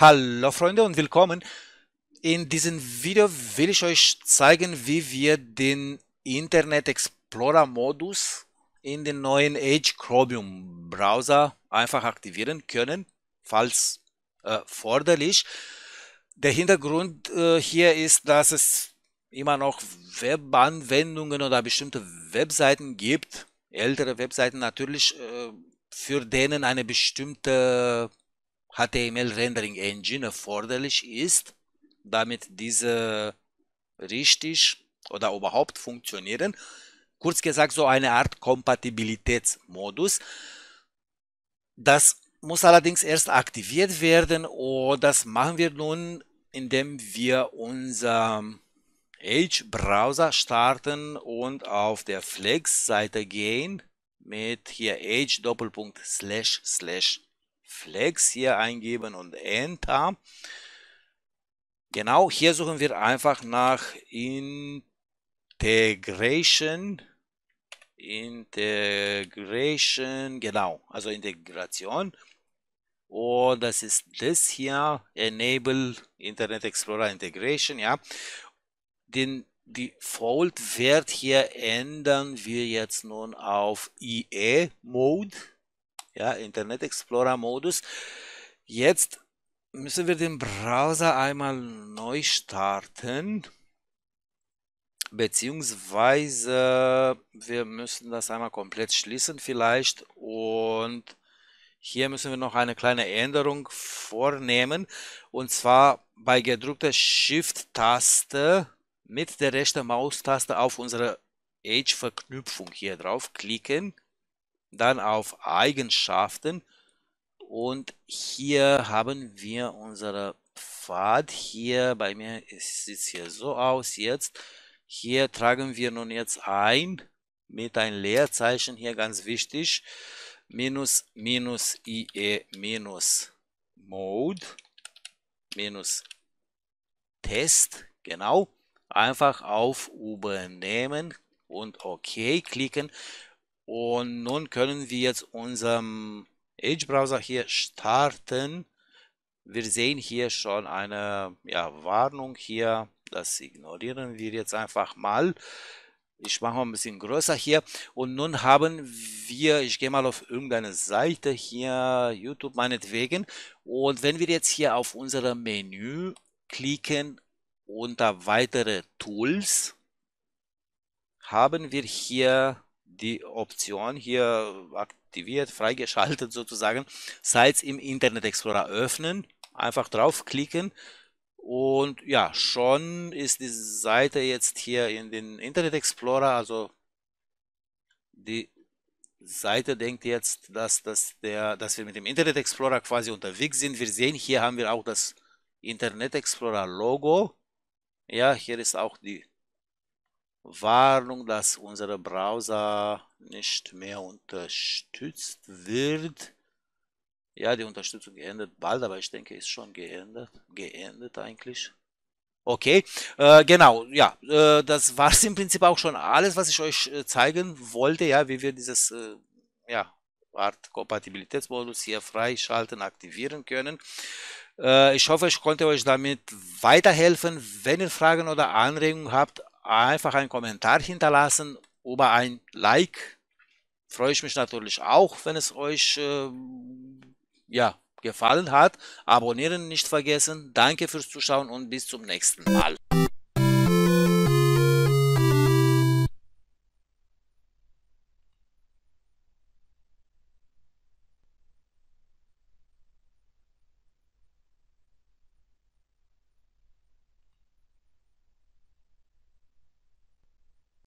Hallo Freunde und willkommen. In diesem Video will ich euch zeigen, wie wir den Internet Explorer Modus in den neuen Edge Chromium Browser einfach aktivieren können, falls erforderlich. Der Hintergrund hier ist, dass es immer noch Webanwendungen oder bestimmte Webseiten gibt, ältere Webseiten natürlich, für denen eine bestimmte HTML Rendering Engine erforderlich ist, damit diese richtig oder überhaupt funktionieren. Kurz gesagt, so eine Art Kompatibilitätsmodus. Das muss allerdings erst aktiviert werden, und das machen wir nun, indem wir unser Edge Browser starten und auf der Flex-Seite gehen mit hier Edge://Flex hier eingeben und Enter. Genau, hier suchen wir einfach nach Integration, genau, also Integration. Oh, das ist das hier, Enable Internet Explorer Integration, ja. Den Default-Wert hier ändern wir jetzt nun auf IE-Mode. Ja, Internet Explorer Modus. Jetzt müssen wir den Browser einmal neu starten, beziehungsweise wir müssen das einmal komplett schließen vielleicht, und hier müssen wir noch eine kleine Änderung vornehmen, und zwar bei gedrückter Shift-Taste mit der rechten Maustaste auf unsere Edge-Verknüpfung hier drauf klicken. Dann auf Eigenschaften, und hier haben wir unsere Pfad hier. Bei mir sieht es hier so aus jetzt. Hier tragen wir nun jetzt ein mit ein Leerzeichen hier, ganz wichtig, -IE-Mode -Test, genau, einfach auf Übernehmen und OK klicken. Und nun können wir jetzt unseren Edge Browser hier starten. Wir sehen hier schon eine Warnung hier. Das ignorieren wir jetzt einfach mal. Ich mache mal ein bisschen größer hier. Und nun haben wir, ich gehe mal auf irgendeine Seite hier, YouTube meinetwegen. Und wenn wir jetzt hier auf unser Menü klicken unter weitere Tools, haben wir hier die Option hier aktiviert, freigeschaltet sozusagen, Sites im Internet Explorer öffnen. Einfach draufklicken, und ja, schon ist die Seite jetzt hier in den Internet Explorer. Also die Seite denkt jetzt, dass wir mit dem Internet Explorer quasi unterwegs sind. Wir sehen, hier haben wir auch das Internet Explorer Logo. Ja, hier ist auch die Warnung, dass unser Browser nicht mehr unterstützt wird. Ja, die Unterstützung endet bald, aber ich denke, ist schon geendet eigentlich. Okay, genau, ja, das war es im Prinzip auch schon alles, was ich euch zeigen wollte, ja, wie wir dieses Art Kompatibilitätsmodus hier freischalten, aktivieren können. Ich hoffe, ich konnte euch damit weiterhelfen. Wenn ihr Fragen oder Anregungen habt, einfach einen Kommentar hinterlassen. Über ein Like freue ich mich natürlich auch, wenn es euch gefallen hat. Abonnieren nicht vergessen. Danke fürs Zuschauen und bis zum nächsten Mal.